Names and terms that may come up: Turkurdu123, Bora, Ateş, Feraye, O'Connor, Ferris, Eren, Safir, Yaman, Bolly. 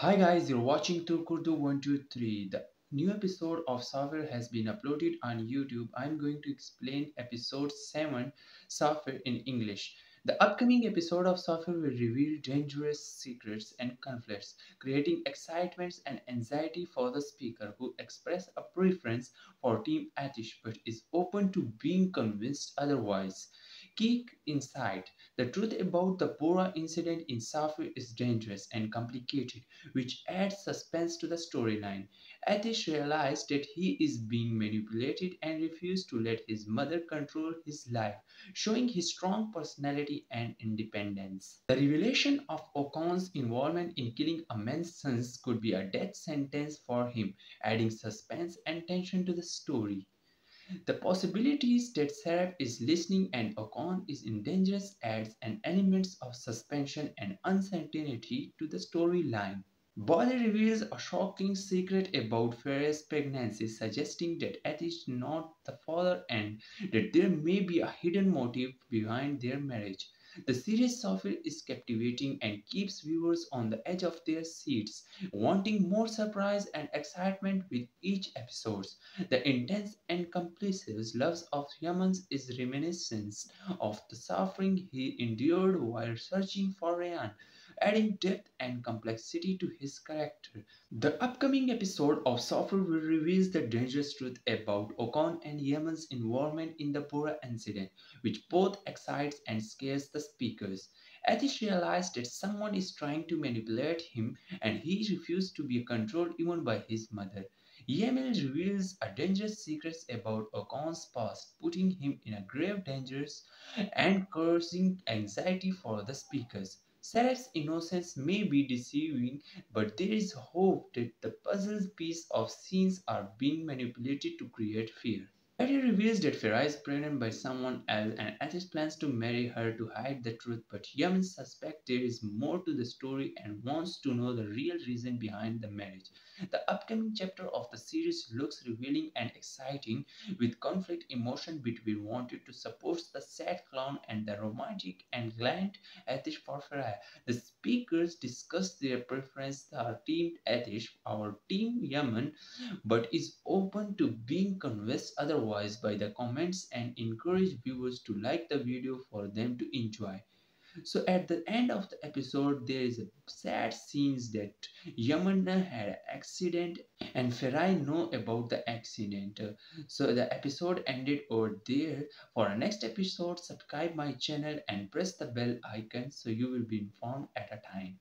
Hi guys, you're watching Turkurdu123. The new episode of Safir has been uploaded on YouTube. I'm going to explain episode 7, Safir, in English. The upcoming episode of Safir will reveal dangerous secrets and conflicts, creating excitement and anxiety for the speaker who expressed a preference for Team Ateş but is open to being convinced otherwise. Key insight: the truth about the Bora incident in Safir is dangerous and complicated, which adds suspense to the storyline. Ateş realized that he is being manipulated and refused to let his mother control his life, showing his strong personality and independence. The revelation of O'Connor's involvement in killing a man's sons could be a death sentence for him, adding suspense and tension to the story. The possibilities that Seraph is listening and O'Connor is in danger adds an element of suspension and uncertainty to the storyline. Bolly reveals a shocking secret about Ferris' pregnancy, suggesting that Ateş is not the father and that there may be a hidden motive behind their marriage. The series Safir is captivating and keeps viewers on the edge of their seats, wanting more surprise and excitement with each episode. The intense and compulsive love of Yaman is reminiscent of the suffering he endured while searching for Eren, adding depth and complexity to his character. The upcoming episode of Safir will reveal the dangerous truth about O'Connor and Yaman's involvement in the Bora incident, which both excites and scares the speakers. Ateş realized that someone is trying to manipulate him and he refused to be controlled even by his mother. Yaman reveals a dangerous secret about O'Connor's past, putting him in a grave danger and causing anxiety for the speakers. Seraph's innocence may be deceiving, but there is hope that the puzzle piece of scenes are being manipulated to create fear. Feraye reveals that Feraye is pregnant by someone else and Ateş plans to marry her to hide the truth, but Yaman suspects there is more to the story and wants to know the real reason behind the marriage. The upcoming chapter of the series looks revealing and exciting, with conflict emotion between wanted to support the sad clown and the romantic and gallant Ateş for Feraye. The speakers discuss their preference for Team Ateş or Team Yaman, but is open to being convinced otherwise by the comments and encourage viewers to like the video for them to enjoy. So at the end of the episode, there is a sad scene that Yaman had an accident and Feraye know about the accident. So the episode ended over there. For our next episode, subscribe my channel and press the bell icon so you will be informed at a time.